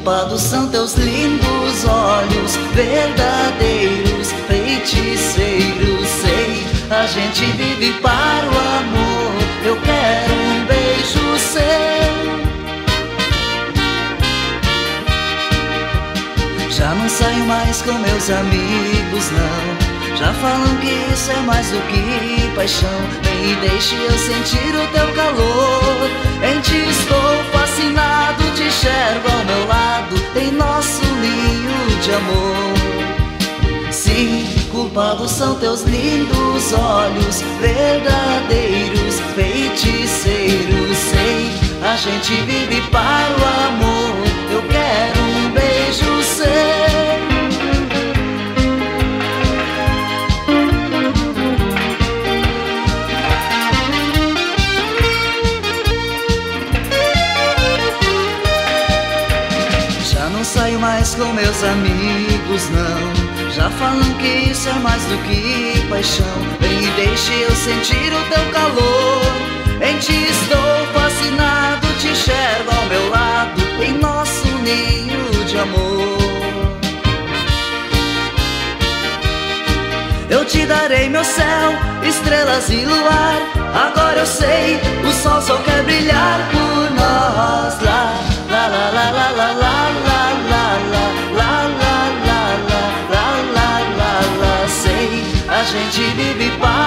culpados são teus lindos olhos, verdadeiros feiticeiros. Sei, a gente vive para o amor. Eu quero um beijo seu. Já não saio mais com meus amigos, não. Já falam que isso é mais do que paixão. Vem e deixe eu sentir o teu calor. Em ti estou fascinado, te enxergo ao meu lado, em nosso ninho de amor. Sim, culpados são teus lindos olhos, verdadeiros feiticeiros. Sei, a gente vive para o amor. Eu quero um beijo seu. Saio mais com meus amigos, não. Já falam que isso é mais do que paixão. Vem e deixe eu sentir o teu calor. Em ti estou fascinado, te enxergo ao meu lado, em nosso ninho de amor. Eu te darei meu céu, estrelas e luar. Agora eu sei, o sol só quer brilhar por nós. Lá, lá, lá, lá, lá, lá, lá, lá. La la la la la la la la la, sei, a gente vive para